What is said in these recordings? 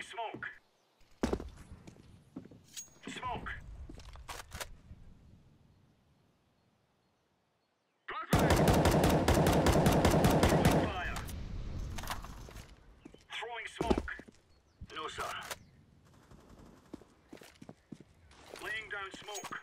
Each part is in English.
Throwing smoke. Smoke. Blood rain. Throwing fire. Throwing smoke. No, sir. Laying down smoke.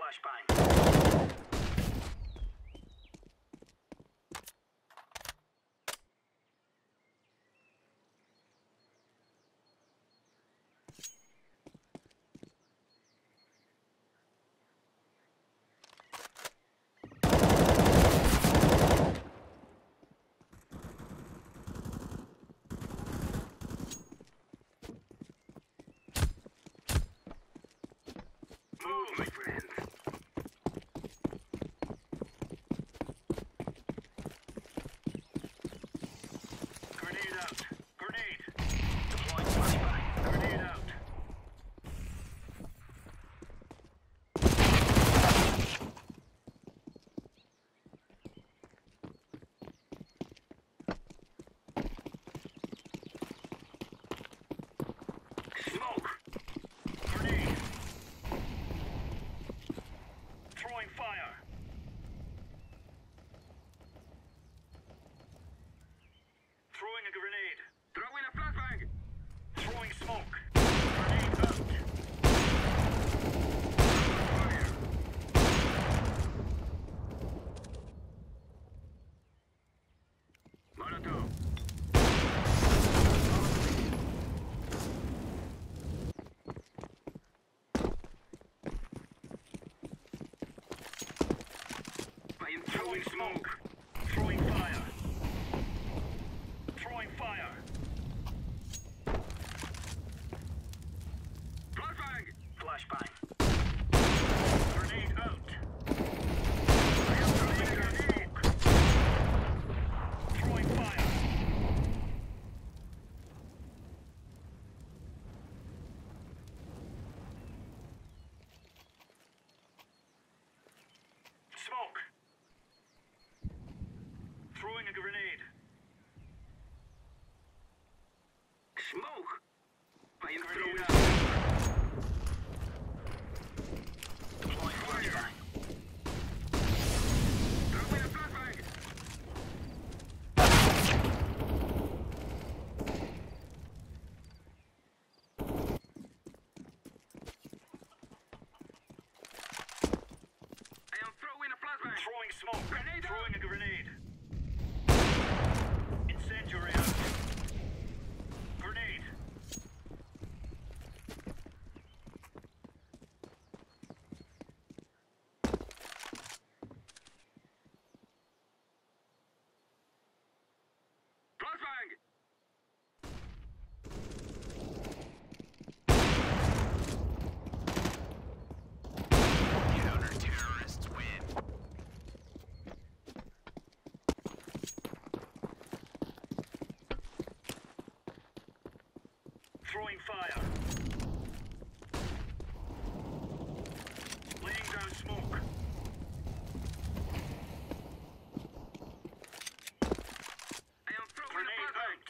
Flashbang. Move, my friend. Throwing smoke. Throwing fire. Throwing fire. Bloodbang. Flashbang. Grenade out. I am throwing grenade. Throwing fire. Smoke. Throwing a grenade. Smoke. I am throwing out. Deploying fire. Throwing a flashbang. I am throwing a flashbang. Throwing smoke. Grenade. Throwing a grenade. Incendiary out. Grenade. Flashbang. Throwing fire. Laying down smoke. I am throwing grenade out.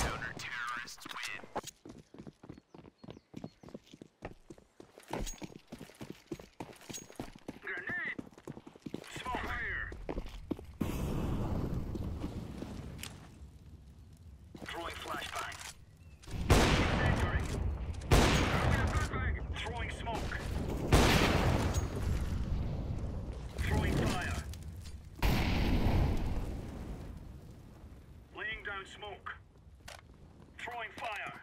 Counter-terrorists win. Grenade. Smoke. Fire. Throwing flashbang. Incendiary. Throwing smoke. Throwing fire. Laying down smoke. Throwing fire.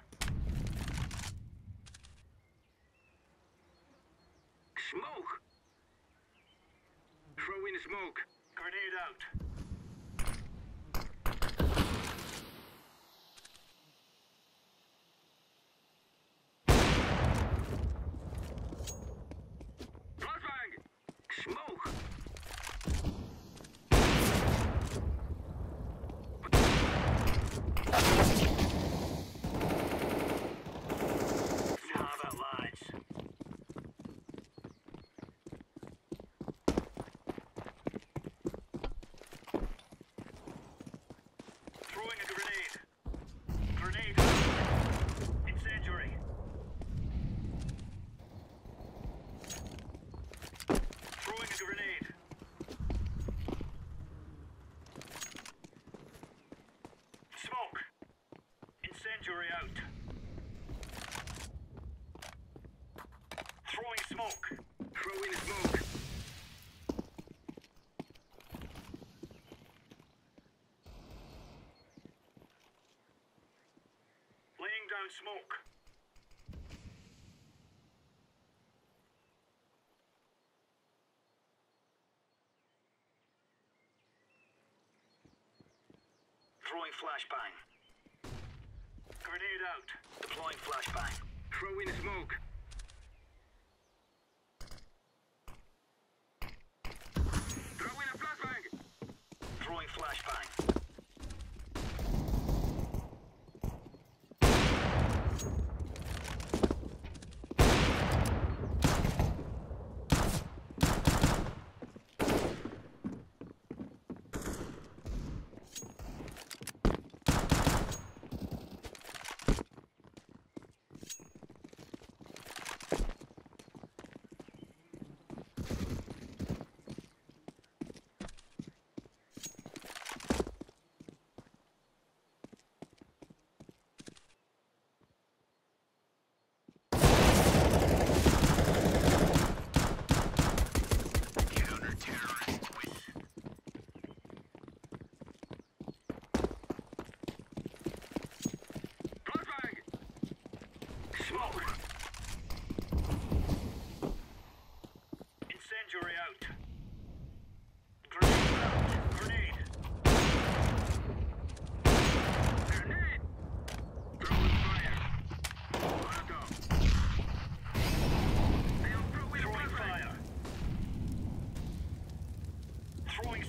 Smoke. Throwing smoke. Grenade out. smoke. Throw in smoke. Laying down smoke. Throwing flashbang. Grenade out. Deploying flashbang. Throw in smoke. Throwing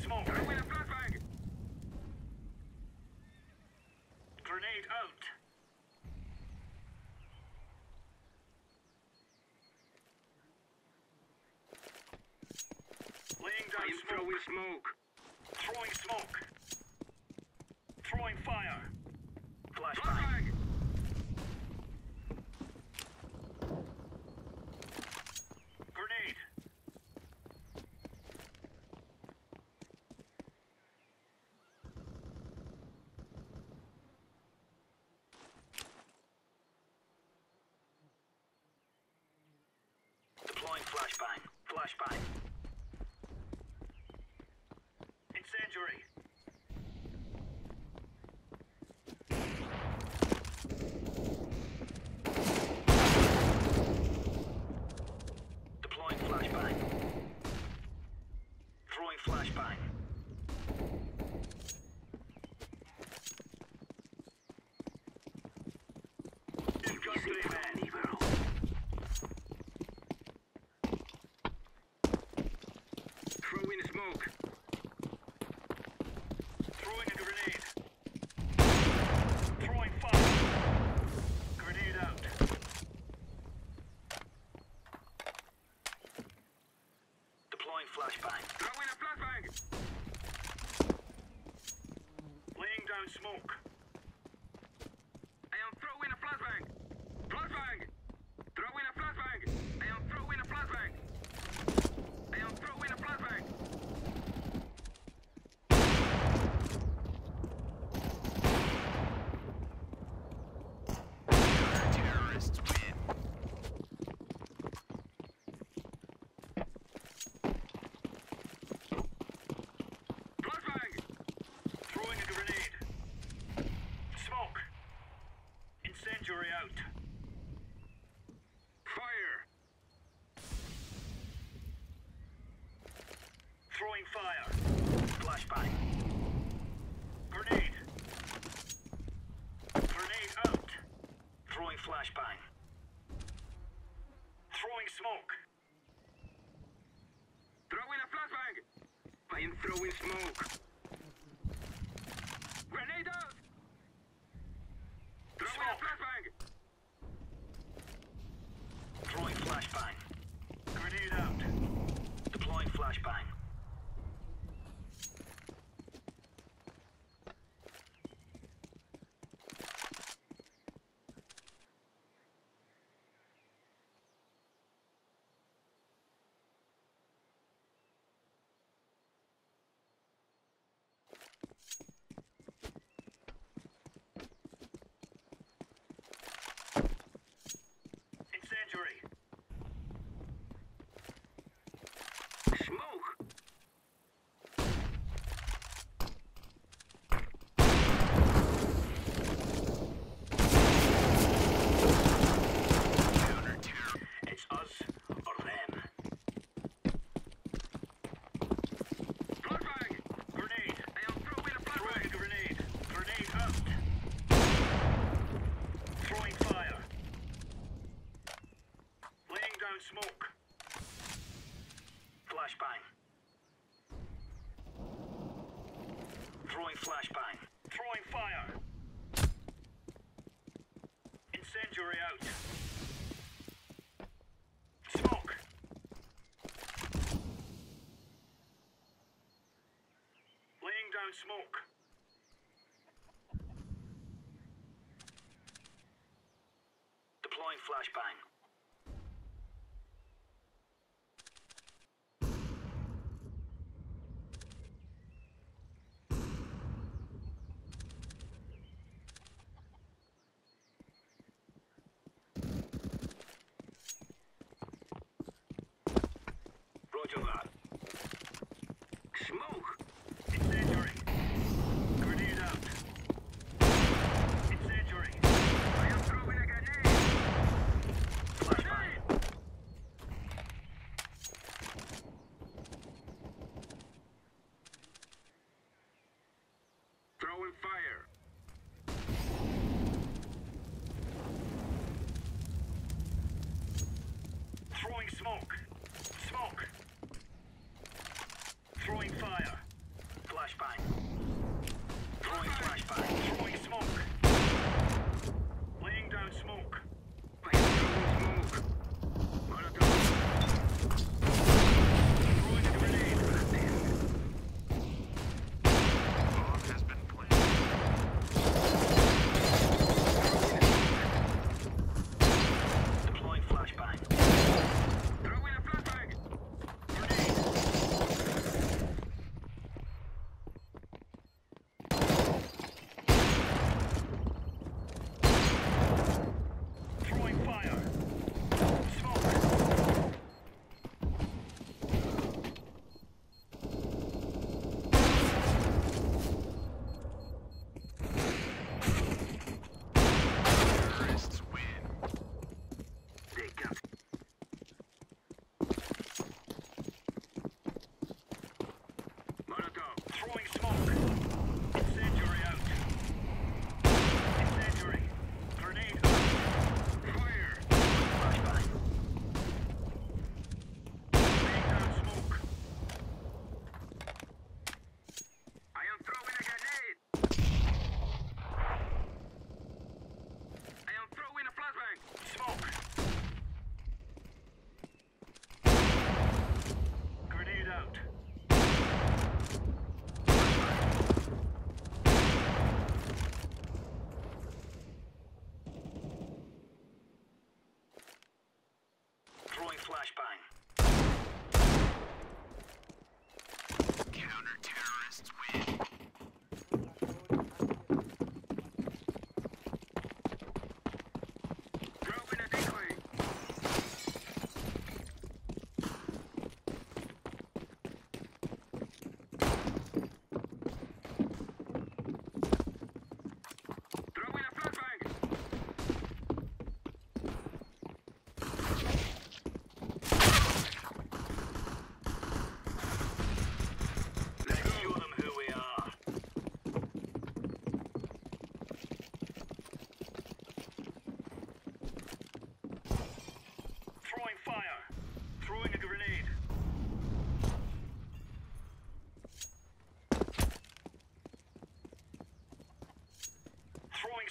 smoke. Throwing smoke. Throwing fire. Flashbang. Grenade. Deploying flashbang. Flashbang. Injury. Deploying flashbang. Throwing flashbang. Throw in smoke. Flashbang. Throw in a flashbang. Laying down smoke. I am throwing a flashbang. Flashbang. Throw in a flashbang. I am throwing a flashbang. I am throwing a flashbang. Fire. Flashbang. Grenade. Grenade out. Throwing flashbang. Throwing smoke. Throwing a flashbang. I am throwing smoke. Grenade out. Throwing a flashbang. Throwing flashbang. Grenade out. Deploying flashbang. smoke. Flashbang. Throwing flashbang. Throwing fire. Incendiary out. Smoke. Laying down smoke. Deploying flashbang. Smoke. Smoke. Throwing fire. Flashbang. Throwing flashbang. Throwing smoke. Laying down smoke. Laying down smoke. Throwing a grenade. Bomb has been placed. Deploying flashbang. Flashbang. Counter-terrorists win. Dropping a decoy. Dropping a flashbang.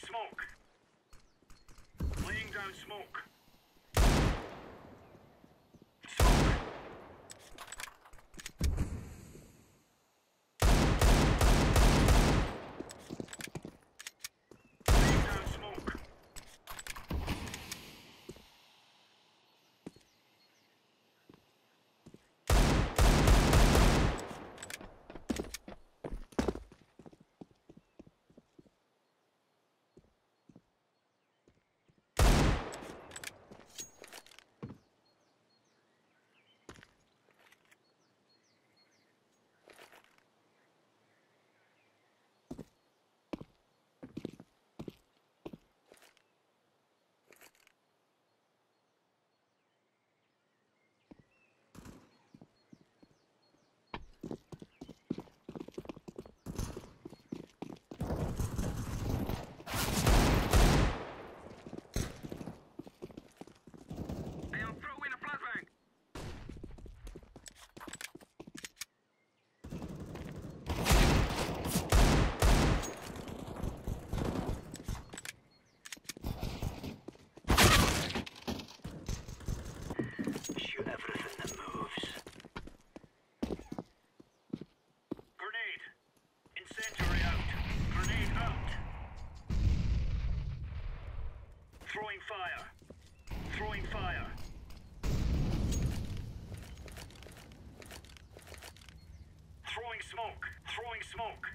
Smoke. Laying down smoke. smoke. Throwing smoke.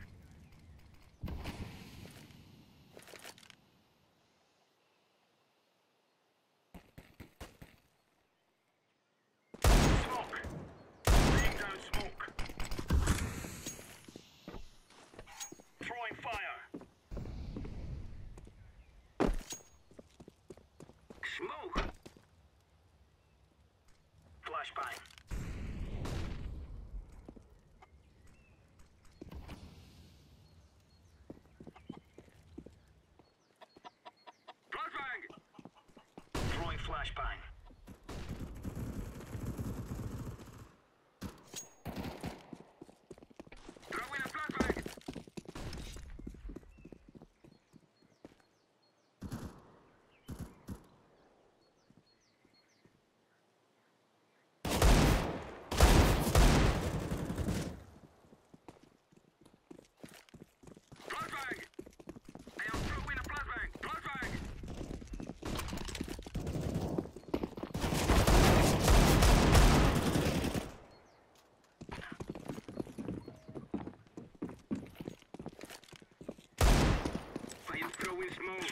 Flashbang. Throw in a flashbang. Flashbang. I'll throw in a flashbang. Flashbang. Throwing smoke.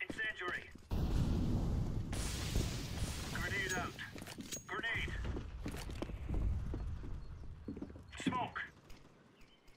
Incendiary. Grenade out. Grenade. Smoke.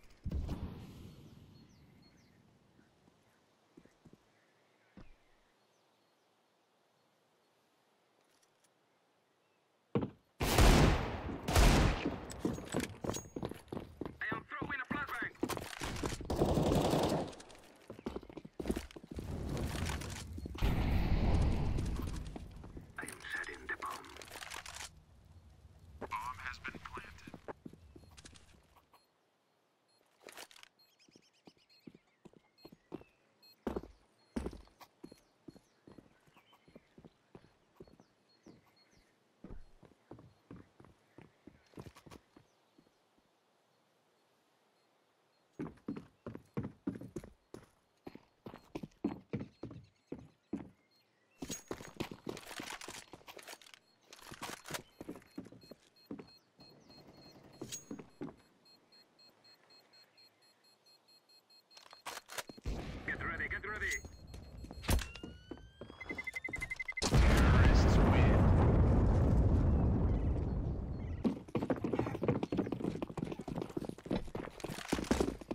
Throw in the smoke.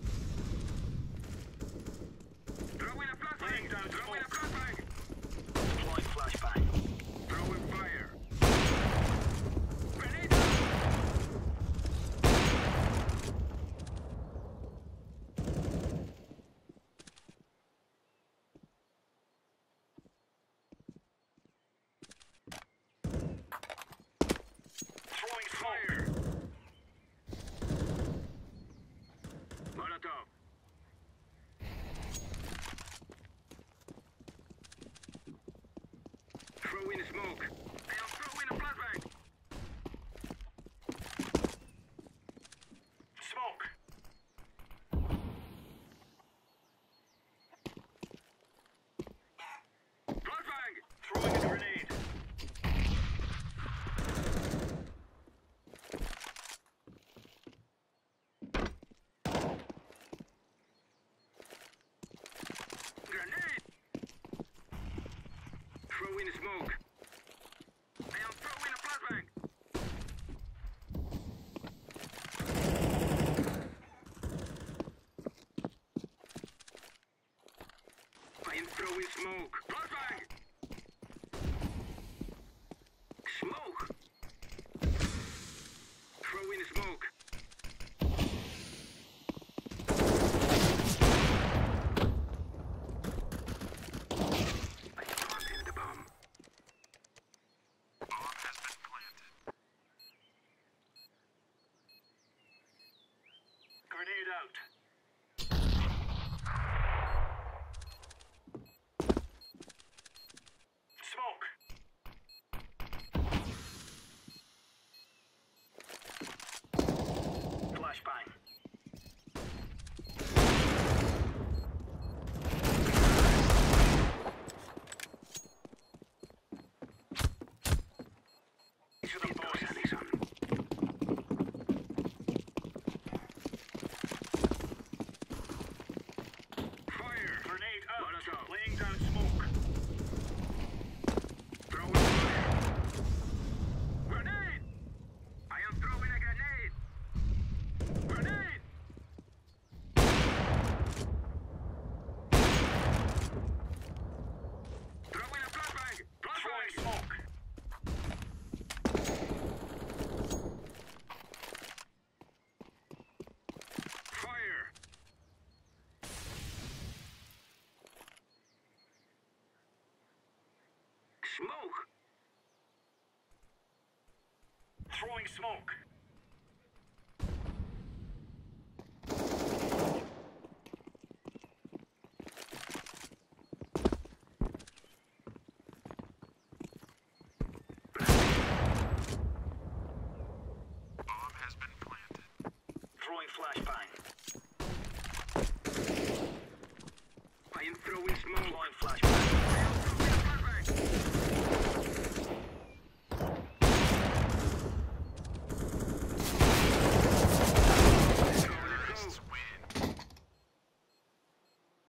I'll throw in a flashbang. Smoke. Flashbang. Throwing a grenade. Grenade. Throw in the smoke. Smoke. Flashbang! Smoke! Throw in the smoke. I planted the bomb. Bomb has been planted. Grenade out. Smoke! Throwing smoke!